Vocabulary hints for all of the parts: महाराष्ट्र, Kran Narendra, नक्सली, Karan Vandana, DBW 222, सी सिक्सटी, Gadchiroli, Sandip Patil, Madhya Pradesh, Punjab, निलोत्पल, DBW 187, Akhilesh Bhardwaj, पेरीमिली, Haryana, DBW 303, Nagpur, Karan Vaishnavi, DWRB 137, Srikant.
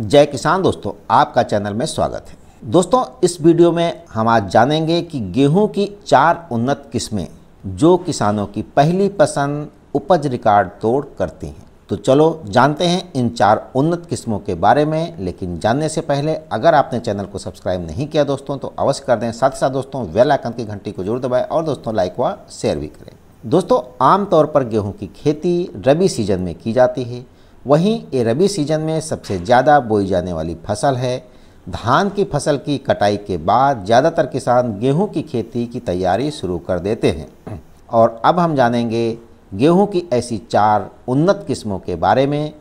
जय किसान दोस्तों, आपका चैनल में स्वागत है। दोस्तों, इस वीडियो में हम आज जानेंगे कि गेहूं की 4 उन्नत किस्में जो किसानों की पहली पसंद उपज रिकॉर्ड तोड़ करती हैं। तो चलो जानते हैं इन 4 उन्नत किस्मों के बारे में। लेकिन जानने से पहले अगर आपने चैनल को सब्सक्राइब नहीं किया दोस्तों तो अवश्य कर दें। साथ ही साथ दोस्तों बेल आइकन की घंटी को जरूर दबाएं और दोस्तों लाइक व शेयर भी करें। दोस्तों, आमतौर पर गेहूँ की खेती रबी सीजन में की जाती है। वहीं ये रबी सीजन में सबसे ज़्यादा बोई जाने वाली फसल है। धान की फसल की कटाई के बाद ज़्यादातर किसान गेहूं की खेती की तैयारी शुरू कर देते हैं। और अब हम जानेंगे गेहूं की ऐसी 4 उन्नत किस्मों के बारे में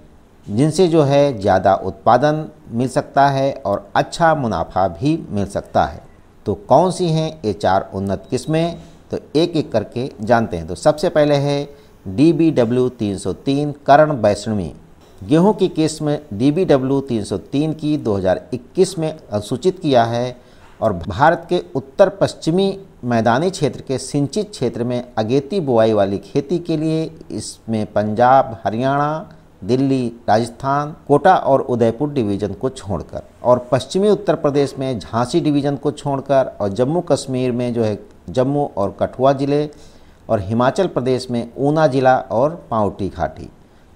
जिनसे जो है ज़्यादा उत्पादन मिल सकता है और अच्छा मुनाफा भी मिल सकता है। तो कौन सी हैं ये 4 उन्नत किस्में, तो एक एक करके जानते हैं। तो सबसे पहले है DBW 303 करण वैष्णवी। गेहूं की किस्म DBW 303 की 2021 में अनुसूचित किया है और भारत के उत्तर पश्चिमी मैदानी क्षेत्र के सिंचित क्षेत्र में अगेती बुआई वाली खेती के लिए इसमें पंजाब, हरियाणा, दिल्ली, राजस्थान, कोटा और उदयपुर डिवीज़न को छोड़कर और पश्चिमी उत्तर प्रदेश में झांसी डिवीज़न को छोड़कर और जम्मू कश्मीर में जो है जम्मू और कठुआ ज़िले और हिमाचल प्रदेश में ऊना ज़िला और पांवटी घाटी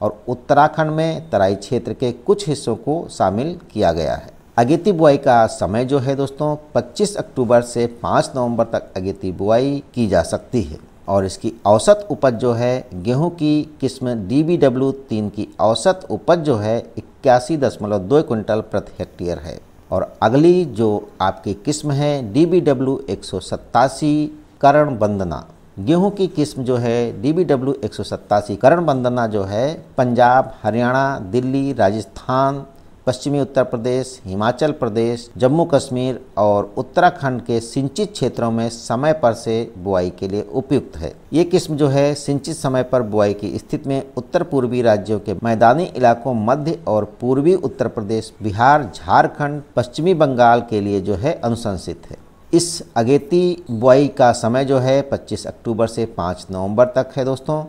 और उत्तराखंड में तराई क्षेत्र के कुछ हिस्सों को शामिल किया गया है। अगेती बुआई का समय जो है दोस्तों 25 अक्टूबर से 5 नवंबर तक अगेती बुआई की जा सकती है। और इसकी औसत उपज जो है गेहूं की किस्म DBW 3 की औसत उपज जो है 81.2 क्विंटल प्रति हेक्टेयर है। और अगली जो आपकी किस्म है DBW 187 करण वंदना। गेहूं की किस्म जो है DBW 187 करण वंदना जो है पंजाब, हरियाणा, दिल्ली, राजस्थान, पश्चिमी उत्तर प्रदेश, हिमाचल प्रदेश, जम्मू कश्मीर और उत्तराखंड के सिंचित क्षेत्रों में समय पर से बुआई के लिए उपयुक्त है। ये किस्म जो है सिंचित समय पर बुआई की स्थिति में उत्तर पूर्वी राज्यों के मैदानी इलाकों, मध्य और पूर्वी उत्तर प्रदेश, बिहार, झारखंड, पश्चिमी बंगाल के लिए जो है अनुशंसित है। इस अगेती बुआई का समय जो है 25 अक्टूबर से 5 नवंबर तक है दोस्तों।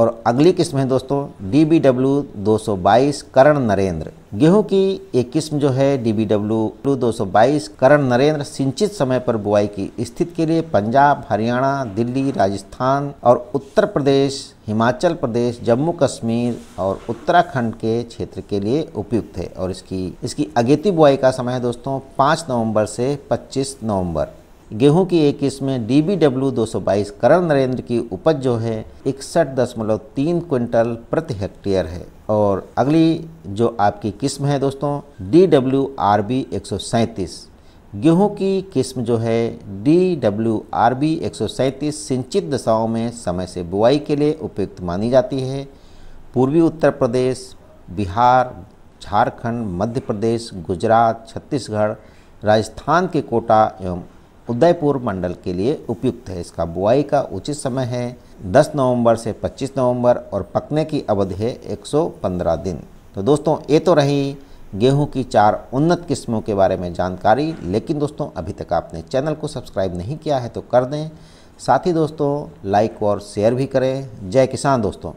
और अगली किस्म है दोस्तों DBW 222 करण नरेंद्र। गेहूं की एक किस्म जो है DBW 222 करण नरेंद्र सिंचित समय पर बुआई की स्थिति के लिए पंजाब, हरियाणा, दिल्ली, राजस्थान और उत्तर प्रदेश, हिमाचल प्रदेश, जम्मू कश्मीर और उत्तराखंड के क्षेत्र के लिए उपयुक्त है। और इसकी अगेती बुआई का समय है दोस्तों 5 नवंबर से 25 नवंबर। गेहूं की एक किस्म DBW 222 करण नरेंद्र की उपज जो है 61.3 क्विंटल प्रति हेक्टेयर है। और अगली जो आपकी किस्म है दोस्तों DWRB 137। गेहूं की किस्म जो है DWRB 137 सिंचित दशाओं में समय से बुआई के लिए उपयुक्त मानी जाती है। पूर्वी उत्तर प्रदेश, बिहार, झारखंड, मध्य प्रदेश, गुजरात, छत्तीसगढ़, राजस्थान के कोटा एवं उदयपुर मंडल के लिए उपयुक्त है। इसका बुआई का उचित समय है 10 नवंबर से 25 नवंबर और पकने की अवधि है 115 दिन। तो दोस्तों ये तो रही गेहूं की 4 उन्नत किस्मों के बारे में जानकारी। लेकिन दोस्तों अभी तक आपने चैनल को सब्सक्राइब नहीं किया है तो कर दें। साथ ही दोस्तों लाइक और शेयर भी करें। जय किसान दोस्तों।